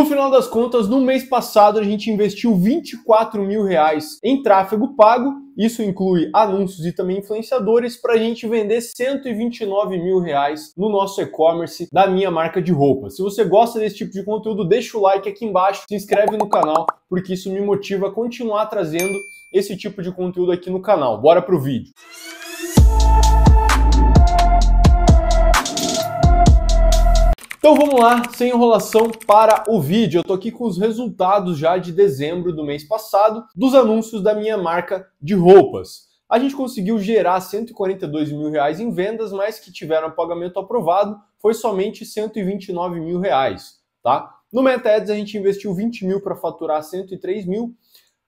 No final das contas, no mês passado, a gente investiu R$24 mil em tráfego pago. Isso inclui anúncios e também influenciadores para a gente vender R$129 mil no nosso e-commerce da minha marca de roupa. Se você gosta desse tipo de conteúdo, deixa o like aqui embaixo, se inscreve no canal, porque isso me motiva a continuar trazendo esse tipo de conteúdo aqui no canal. Bora pro vídeo! Então vamos lá, sem enrolação, para o vídeo. Eu tô aqui com os resultados já de dezembro do mês passado dos anúncios da minha marca de roupas. A gente conseguiu gerar R$142 mil em vendas, mas que tiveram pagamento aprovado foi somente R$129 mil, tá? No Meta Ads a gente investiu R$20 mil para faturar R$103 mil.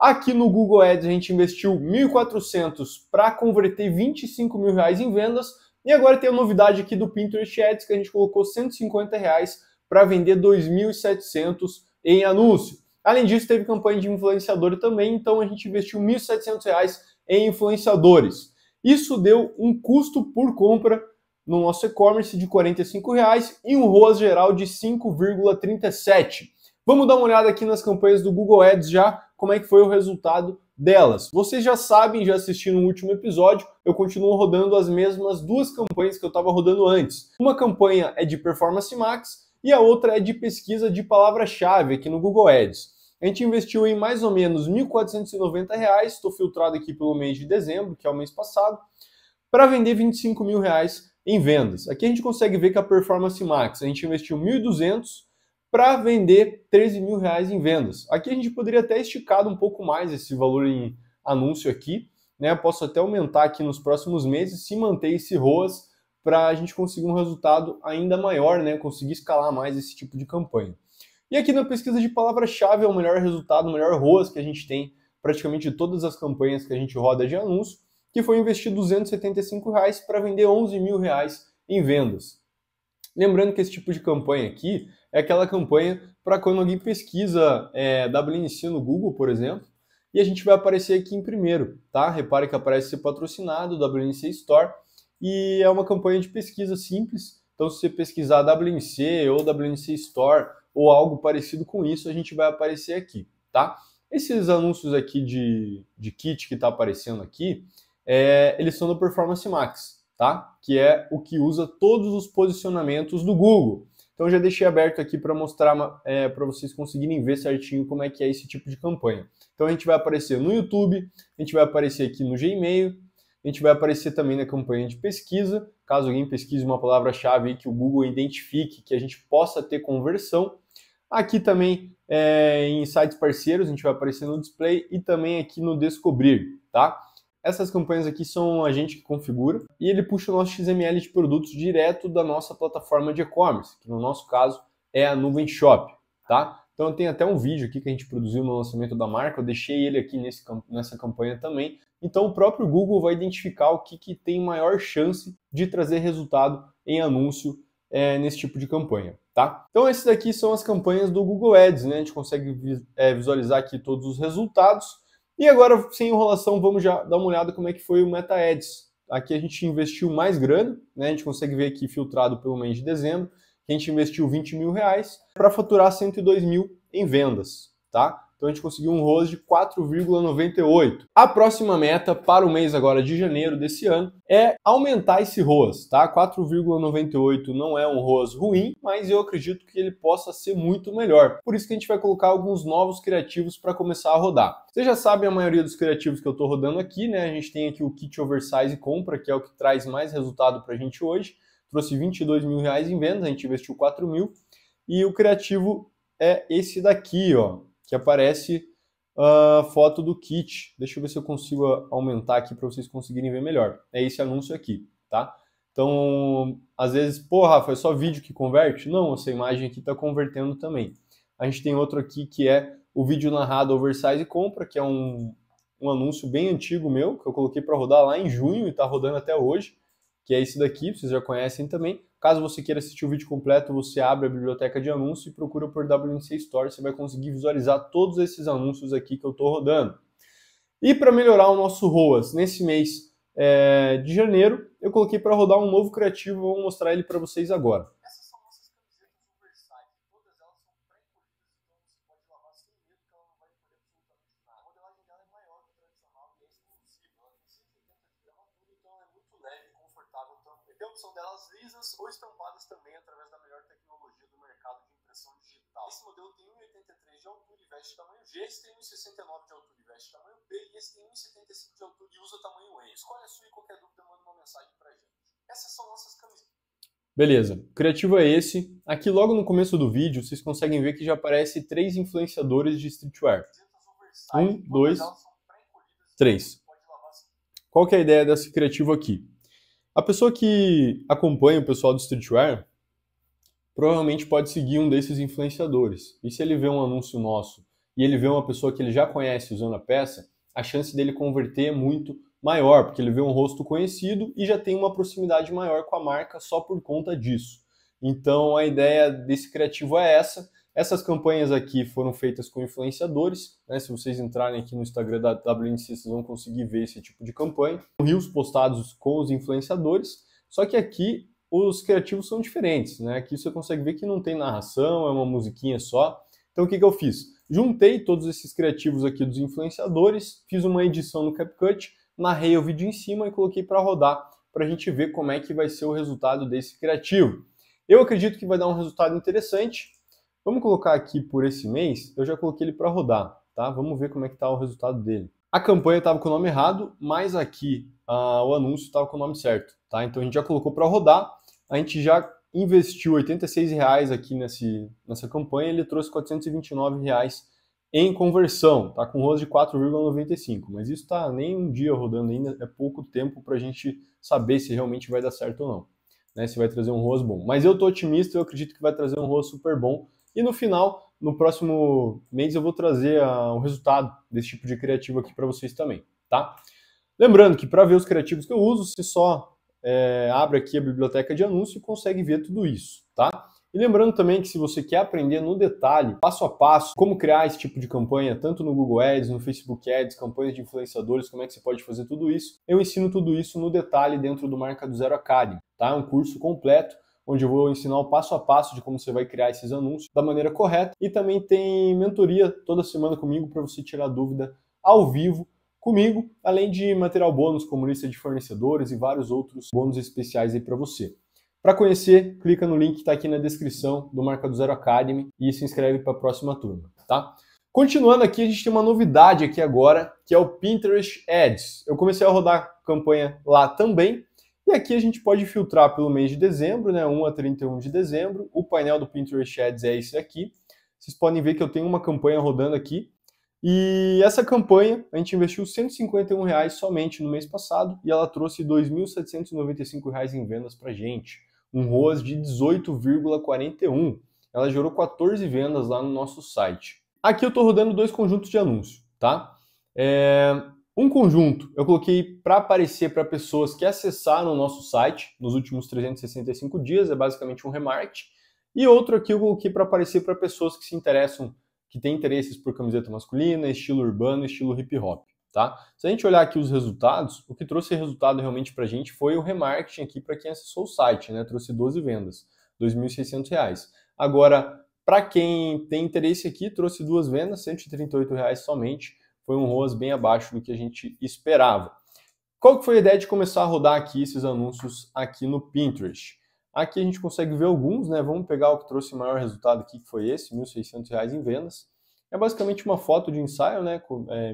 Aqui no Google Ads a gente investiu R$1.400 para converter R$25 mil em vendas. E agora tem a novidade aqui do Pinterest Ads, que a gente colocou R$150 para vender 2.700 em anúncio. Além disso, teve campanha de influenciador também, então a gente investiu R$1.700 em influenciadores. Isso deu um custo por compra no nosso e-commerce de R$45 e um ROAS geral de 5,37. Vamos dar uma olhada aqui nas campanhas do Google Ads já, como é que foi o resultado delas. Vocês já sabem, já assistiram o último episódio, eu continuo rodando as mesmas duas campanhas que eu estava rodando antes. Uma campanha é de Performance Max e a outra é de pesquisa de palavra-chave aqui no Google Ads. A gente investiu em mais ou menos R$1.490, estou filtrado aqui pelo mês de dezembro, que é o mês passado, para vender R$25 mil em vendas. Aqui a gente consegue ver que a Performance Max, a gente investiu R$1.200 para vender R$13 mil em vendas. Aqui a gente poderia até esticar um pouco mais esse valor em anúncio aqui, né? Posso até aumentar aqui nos próximos meses, se manter esse ROAS, para a gente conseguir um resultado ainda maior, né? Conseguir escalar mais esse tipo de campanha. E aqui na pesquisa de palavra-chave é o melhor resultado, o melhor ROAS que a gente tem praticamente todas as campanhas que a gente roda de anúncio, que foi investir R$275 para vender R$11 mil em vendas. Lembrando que esse tipo de campanha aqui é aquela campanha para quando alguém pesquisa WNC no Google, por exemplo, e a gente vai aparecer aqui em primeiro, tá? Repare que aparece ser patrocinado, WNC Store, e é uma campanha de pesquisa simples. Então, se você pesquisar WNC ou WNC Store ou algo parecido com isso, a gente vai aparecer aqui, tá? Esses anúncios aqui de kit que está aparecendo aqui, eles são do Performance Max, tá? Que é o que usa todos os posicionamentos do Google. Então eu já deixei aberto aqui para mostrar, para vocês conseguirem ver certinho como é que é esse tipo de campanha. Então a gente vai aparecer no YouTube, a gente vai aparecer aqui no Gmail, a gente vai aparecer também na campanha de pesquisa, caso alguém pesquise uma palavra-chave que o Google identifique, que a gente possa ter conversão. Aqui também em sites parceiros, a gente vai aparecer no display e também aqui no descobrir, tá? Essas campanhas aqui são a gente que configura e ele puxa o nosso XML de produtos direto da nossa plataforma de e-commerce, que no nosso caso é a Nuvemshop, tá? Então tem até um vídeo aqui que a gente produziu no lançamento da marca, eu deixei ele aqui nessa campanha também. Então o próprio Google vai identificar o que tem maior chance de trazer resultado em anúncio nesse tipo de campanha, tá? Então essas daqui são as campanhas do Google Ads, né? A gente consegue visualizar aqui todos os resultados. E agora, sem enrolação, vamos já dar uma olhada como é que foi o Meta Ads. Aqui a gente investiu mais grana, né? A gente consegue ver aqui filtrado pelo mês de dezembro, que a gente investiu R$20 mil para faturar R$102 mil em vendas, tá? Então a gente conseguiu um ROAS de 4,98. A próxima meta para o mês agora de janeiro desse ano é aumentar esse ROAS, tá? 4,98 não é um ROAS ruim, mas eu acredito que ele possa ser muito melhor. Por isso que a gente vai colocar alguns novos criativos para começar a rodar. Vocês já sabem a maioria dos criativos que eu estou rodando aqui, né? A gente tem aqui o kit oversize compra, que é o que traz mais resultado para a gente hoje. Trouxe R$22 mil em vendas, a gente investiu R$4 mil. E o criativo é esse daqui, ó, que aparece a foto do kit. Deixa eu ver se eu consigo aumentar aqui para vocês conseguirem ver melhor. É esse anúncio aqui, tá? Então, às vezes, pô, Rafa, é só vídeo que converte? Não, essa imagem aqui está convertendo também. A gente tem outro aqui que é o vídeo narrado oversize compra, que é um anúncio bem antigo meu, que eu coloquei para rodar lá em junho e está rodando até hoje, que é esse daqui, vocês já conhecem também. Caso você queira assistir o vídeo completo, você abre a biblioteca de anúncio e procura por WNC Store, você vai conseguir visualizar todos esses anúncios aqui que eu estou rodando. E para melhorar o nosso ROAS nesse mês de janeiro, eu coloquei para rodar um novo criativo, vou mostrar ele para vocês agora. Essas são nossas camisetas universais, todas elas são pré-corridas são delas lisas ou estampadas também através da melhor tecnologia do mercado de impressão digital. Esse modelo tem 1,83 de altura e veste tamanho G, esse tem 1,69 de altura e veste tamanho B, e esse tem 1,75 de altura e usa tamanho M. Escolhe a sua e qualquer dúvida manda uma mensagem pra gente. Essas são nossas camisetas. Beleza, o criativo é esse. Aqui logo no começo do vídeo vocês conseguem ver que já aparece 3 influenciadores de streetwear. 1, 2, 3. Qual que é a ideia desse criativo aqui? A pessoa que acompanha o pessoal do streetwear provavelmente pode seguir um desses influenciadores. E se ele vê um anúncio nosso e ele vê uma pessoa que ele já conhece usando a peça, a chance dele converter é muito maior, porque ele vê um rosto conhecido e já tem uma proximidade maior com a marca só por conta disso. Então a ideia desse criativo é essa. Essas campanhas aqui foram feitas com influenciadores, né? Se vocês entrarem aqui no Instagram da WNC, vocês vão conseguir ver esse tipo de campanha. Reels postados com os influenciadores, só que aqui os criativos são diferentes, né? Aqui você consegue ver que não tem narração, é uma musiquinha só. Então o que eu fiz? Juntei todos esses criativos aqui dos influenciadores, fiz uma edição no CapCut, narrei o vídeo em cima e coloquei para rodar, para a gente ver como é que vai ser o resultado desse criativo. Eu acredito que vai dar um resultado interessante. Vamos colocar aqui por esse mês, eu já coloquei ele para rodar, tá? Vamos ver como é que tá o resultado dele. A campanha estava com o nome errado, mas aqui o anúncio estava com o nome certo, tá? Então a gente já colocou para rodar, a gente já investiu R$86 aqui nessa campanha, ele trouxe R$429 em conversão, tá? Com ROAS de 4,95, mas isso tá nem um dia rodando ainda, é pouco tempo para a gente saber se realmente vai dar certo ou não, né? Se vai trazer um ROAS bom. Mas eu tô otimista, eu acredito que vai trazer um ROAS super bom. E no final, no próximo mês, eu vou trazer o resultado desse tipo de criativo aqui para vocês também, tá? Lembrando que para ver os criativos que eu uso, você só abre aqui a biblioteca de anúncio e consegue ver tudo isso, tá? E lembrando também que se você quer aprender no detalhe, passo a passo, como criar esse tipo de campanha, tanto no Google Ads, no Facebook Ads, campanhas de influenciadores, como é que você pode fazer tudo isso, eu ensino tudo isso no detalhe dentro do Marca do Zero Academy, tá? É um curso completo, onde eu vou ensinar o passo a passo de como você vai criar esses anúncios da maneira correta. E também tem mentoria toda semana comigo para você tirar dúvida ao vivo comigo, além de material bônus, como lista de fornecedores e vários outros bônus especiais aí para você. Para conhecer, clica no link que está aqui na descrição do Marca do Zero Academy e se inscreve para a próxima turma, tá? Continuando aqui, a gente tem uma novidade aqui agora, que é o Pinterest Ads. Eu comecei a rodar campanha lá também. E aqui a gente pode filtrar pelo mês de dezembro, né, 1 a 31 de dezembro. O painel do Pinterest Ads é esse aqui. Vocês podem ver que eu tenho uma campanha rodando aqui. E essa campanha, a gente investiu R$151 somente no mês passado e ela trouxe R$2.795 em vendas para a gente. Um ROAS de 18,41. Ela gerou 14 vendas lá no nosso site. Aqui eu estou rodando 2 conjuntos de anúncio, tá? Um conjunto eu coloquei para aparecer para pessoas que acessaram o nosso site nos últimos 365 dias, é basicamente um remarketing. E outro aqui eu coloquei para aparecer para pessoas que se interessam, que têm interesses por camiseta masculina, estilo urbano, estilo hip hop, tá? Se a gente olhar aqui os resultados, o que trouxe resultado realmente para a gente foi o remarketing aqui para quem acessou o site, né? Trouxe 12 vendas, R$2.600. Agora, para quem tem interesse aqui, trouxe 2 vendas, R$138 somente. Foi um ROAS bem abaixo do que a gente esperava. Qual que foi a ideia de começar a rodar aqui esses anúncios aqui no Pinterest? Aqui a gente consegue ver alguns, né? Vamos pegar o que trouxe o maior resultado aqui, que foi esse, R$1.600 em vendas. É basicamente uma foto de ensaio, né?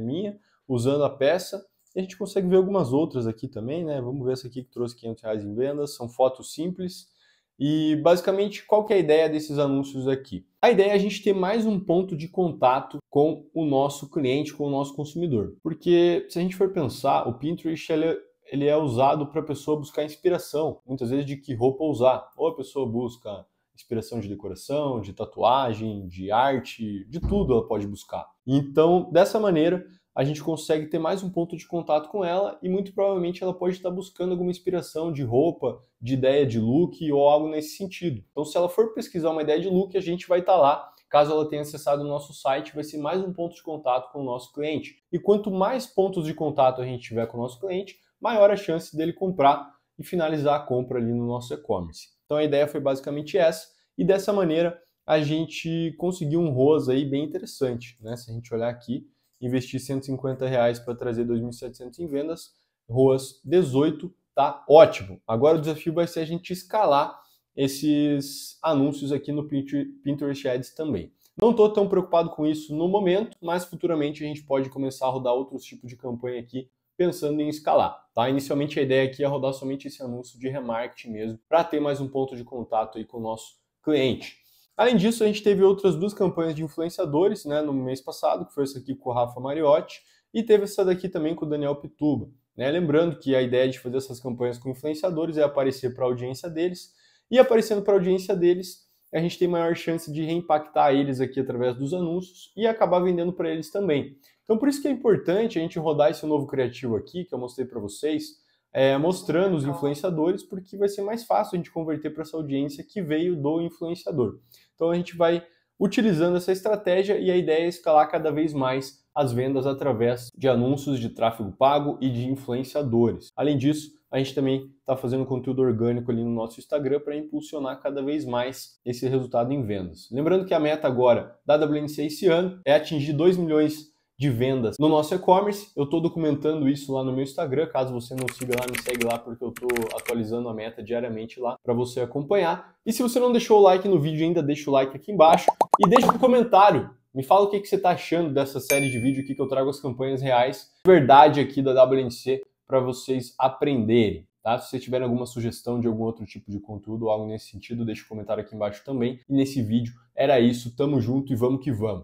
Minha, usando a peça. E a gente consegue ver algumas outras aqui também, né? Vamos ver essa aqui que trouxe R$500 em vendas. São fotos simples. E basicamente, qual que é a ideia desses anúncios aqui? A ideia é a gente ter mais um ponto de contato com o nosso cliente, com o nosso consumidor. Porque se a gente for pensar, o Pinterest ele é usado para a pessoa buscar inspiração, muitas vezes de que roupa usar. Ou a pessoa busca inspiração de decoração, de tatuagem, de arte, de tudo ela pode buscar. Então, dessa maneira, a gente consegue ter mais um ponto de contato com ela e muito provavelmente ela pode estar buscando alguma inspiração de roupa, de ideia de look ou algo nesse sentido. Então, se ela for pesquisar uma ideia de look, a gente vai estar lá. Caso ela tenha acessado o nosso site, vai ser mais um ponto de contato com o nosso cliente. E quanto mais pontos de contato a gente tiver com o nosso cliente, maior a chance dele comprar e finalizar a compra ali no nosso e-commerce. Então, a ideia foi basicamente essa e dessa maneira a gente conseguiu um ROAS aí bem interessante, né? Se a gente olhar aqui, investir R$150 para trazer R$2.700 em vendas, ROAS 18 tá ótimo. Agora o desafio vai ser a gente escalar esses anúncios aqui no Pinterest Ads também. Não estou tão preocupado com isso no momento, mas futuramente a gente pode começar a rodar outros tipos de campanha aqui, pensando em escalar, tá? Inicialmente a ideia aqui é rodar somente esse anúncio de remarketing mesmo, para ter mais um ponto de contato aí com o nosso cliente. Além disso, a gente teve outras duas campanhas de influenciadores, né, no mês passado, que foi essa aqui com o Rafa Mariotti, e teve essa daqui também com o Daniel Pituba, né? Lembrando que a ideia de fazer essas campanhas com influenciadores é aparecer para a audiência deles, e aparecendo para a audiência deles, a gente tem maior chance de reimpactar eles aqui através dos anúncios e acabar vendendo para eles também. Então, por isso que é importante a gente rodar esse novo criativo aqui, que eu mostrei para vocês, mostrando os influenciadores, porque vai ser mais fácil a gente converter para essa audiência que veio do influenciador. Então, a gente vai utilizando essa estratégia e a ideia é escalar cada vez mais as vendas através de anúncios de tráfego pago e de influenciadores. Além disso, a gente também está fazendo conteúdo orgânico ali no nosso Instagram para impulsionar cada vez mais esse resultado em vendas. Lembrando que a meta agora da WNC esse ano é atingir 2 milhões de vendas no nosso e-commerce. Eu estou documentando isso lá no meu Instagram, caso você não siga lá, me segue lá, porque eu estou atualizando a meta diariamente lá para você acompanhar. E se você não deixou o like no vídeo ainda, deixa o like aqui embaixo e deixa um comentário. Me fala o que você está achando dessa série de vídeo aqui que eu trago as campanhas reais, verdade aqui da WNC, para vocês aprenderem, tá? Se vocês tiverem alguma sugestão de algum outro tipo de conteúdo ou algo nesse sentido, deixa um comentário aqui embaixo também. E nesse vídeo era isso, tamo junto e vamos que vamos!